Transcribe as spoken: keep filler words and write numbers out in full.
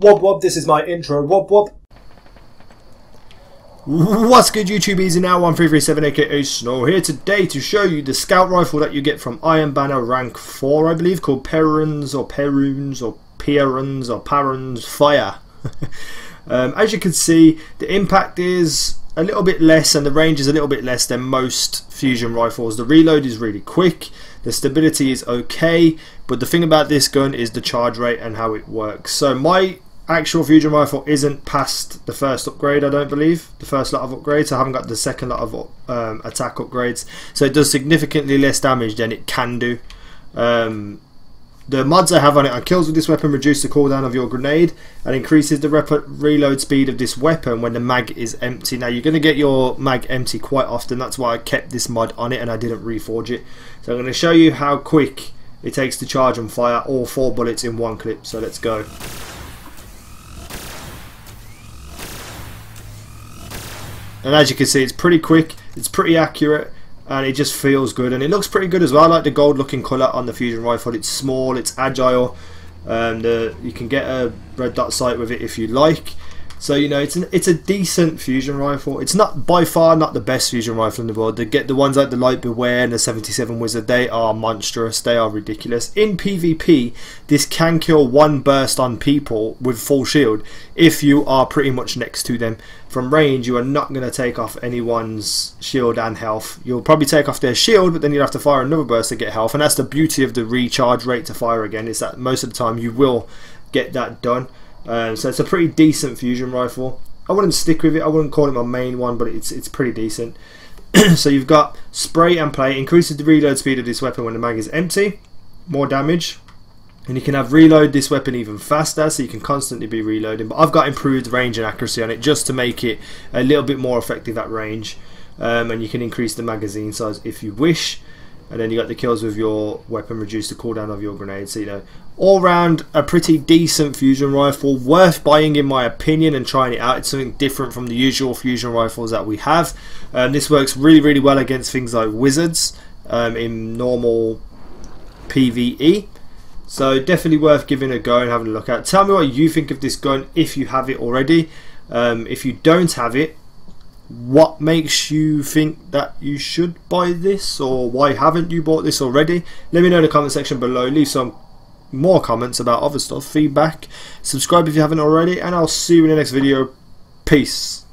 Wob wob, this is my intro, wob wob. What's good YouTube, easy now, one three three seven aka Snow here today to show you the scout rifle that you get from Iron Banner rank four, I believe, called Perun's or Perun's or Perun's or Perun's Fire. um, as you can see, the impact is a little bit less and the range is a little bit less than most fusion rifles. The reload is really quick, the stability is okay, but the thing about this gun is the charge rate and how it works. So my actual fusion rifle isn't past the first upgrade, I don't believe, the first lot of upgrades. I haven't got the second lot of um, attack upgrades, so it does significantly less damage than it can do. Um, the mods I have on it are kills with this weapon reduce the cooldown of your grenade and increases the rep reload speed of this weapon when the mag is empty. Now you're going to get your mag empty quite often, that's why I kept this mod on it and I didn't reforge it. So I'm going to show you how quick it takes to charge and fire all four bullets in one clip, so let's go. And as you can see, it's pretty quick, it's pretty accurate, and it just feels good, and it looks pretty good as well. I like the gold looking colour on the fusion rifle. It's small, it's agile, and uh, you can get a red dot sight with it if you like. So you know, it's an, it's a decent fusion rifle. It's not by far not the best fusion rifle in the world. They get the ones like the Light Beware and the seventy-seven Wizard. They are monstrous. They are ridiculous. In PvP, this can kill one burst on people with full shield if you are pretty much next to them. From range, you are not going to take off anyone's shield and health. You'll probably take off their shield, but then you'll have to fire another burst to get health. And that's the beauty of the recharge rate to fire again, is that most of the time you will get that done. Um, so it's a pretty decent fusion rifle. I wouldn't stick with it, I wouldn't call it my main one, but it's it's pretty decent. So you've got spray and play, increases the reload speed of this weapon when the mag is empty, more damage, and you can have reload this weapon even faster, so you can constantly be reloading. But I've got improved range and accuracy on it just to make it a little bit more effective at range, um, and you can increase the magazine size if you wish. And then you got the kills with your weapon, reduce the cooldown of your grenade. So you know, all round a pretty decent fusion rifle, worth buying in my opinion and trying it out. It's something different from the usual fusion rifles that we have. Um, this works really, really well against things like wizards um, in normal PvE. So definitely worth giving a go and having a look at. Tell me what you think of this gun if you have it already. Um, if you don't have it, what makes you think that you should buy this, or why haven't you bought this already? Let me know in the comment section below. Leave some more comments about other stuff, feedback, subscribe if you haven't already, and I'll see you in the next video. Peace.